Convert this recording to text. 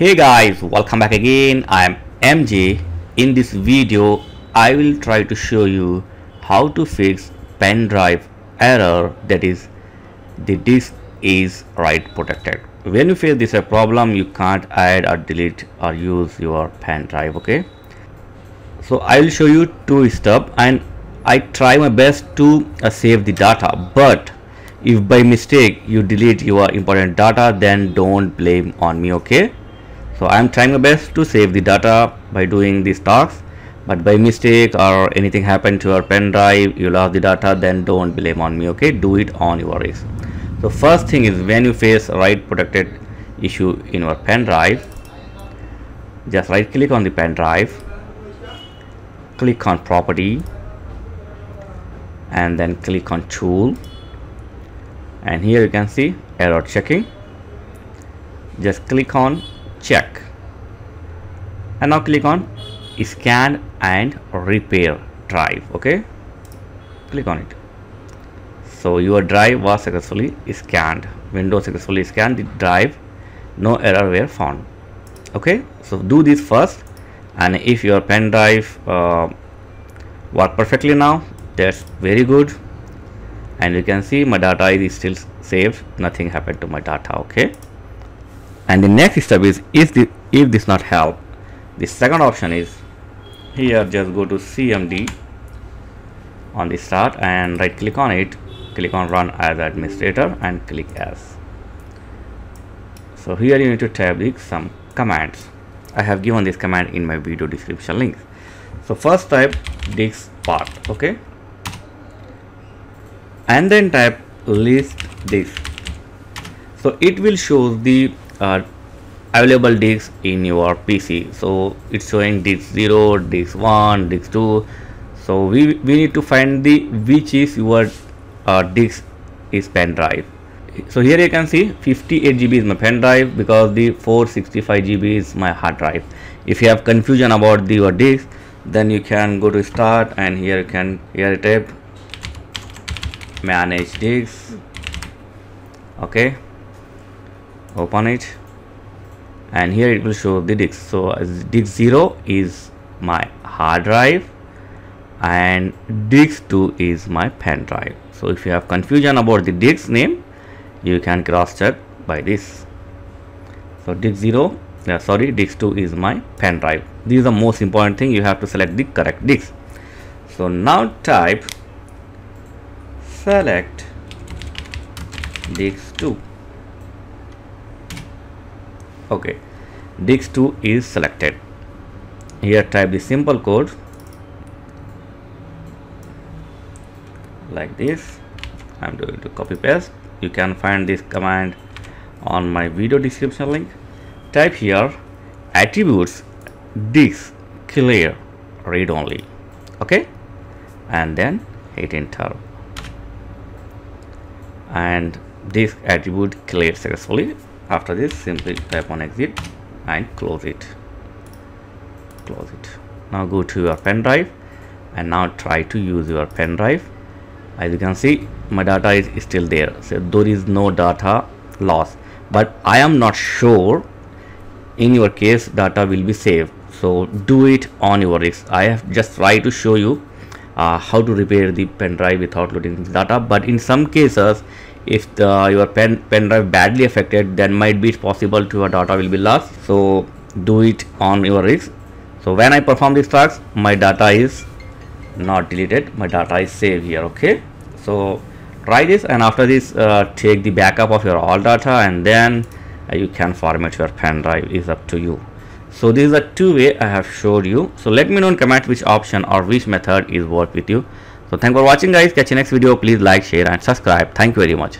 Hey guys, welcome back again. I am MJ. In this video I will try to show you how to fix pen drive error, that is the disk is write protected. When you face this problem, you can't add or delete or use your pen drive. Okay, so I will show you two steps, and I try my best to save the data, but if by mistake you delete your important data, then don't blame on me. Okay, so I am trying my best to save the data by doing these tasks, but by mistake or anything happened to your pen drive, you lost the data, then don't blame on me. Okay, do it on your risk. So first thing is, when you face write protected issue in your pen drive, just right click on the pen drive, click on property, and then click on tool, and here you can see error checking. Just click on check, and now click on scan and repair drive. Okay, click on it. So your drive was successfully scanned. Windows successfully scanned the drive, no error were found. Okay, so do this first, and if your pen drive worked perfectly now, that's very good. And you can see my data is still saved, nothing happened to my data. Okay, and the next step is, if this not help, the second option is, here just go to Cmd on the start and right click on it, click on run as administrator and click as. So here you need to type some commands. I have given this command in my video description links. So first type diskpart, okay, and then type list disk. So it will show the available disks in your PC. So it's showing disk 0, disk 1, disk 2. So we need to find the which is your disk is pen drive. So here you can see 58 GB is my pen drive, because the 465 GB is my hard drive. If you have confusion about your disk, then you can go to start, and here you can type manage disks. Okay, open it, and here it will show the disks. So disk 0 is my hard drive and disk 2 is my pen drive. So if you have confusion about the disk name, you can cross check by this. So disk 0, sorry, disk 2 is my pen drive. This is the most important thing, you have to select the correct disk. So now type select disk 2. Okay, disk 2 is selected. Here type the simple code like this. I'm going to copy paste. You can find this command on my video description link. Type here attributes disk clear read only. Okay, and then hit enter, and this attribute cleared successfully. After this, simply type on exit and close it. Close it. Now go to your pen drive, and now try to use your pen drive. As you can see, my data is still there, so there is no data loss, but I am not sure in your case data will be saved, so do it on your risk. I have just tried to show you how to repair the pen drive without loading the data, but in some cases, if your pen drive badly affected, then might be possible to your data will be lost. So do it on your risk. So when I perform this task, my data is not deleted, my data is saved here. Okay, so try this, and after this take the backup of your all data, and then you can format your pen drive, is up to you. So these are two ways I have showed you. So let me know in comment which option or which method is work with you. So thanks for watching guys. Catch you next video. Please like, share and subscribe. Thank you very much.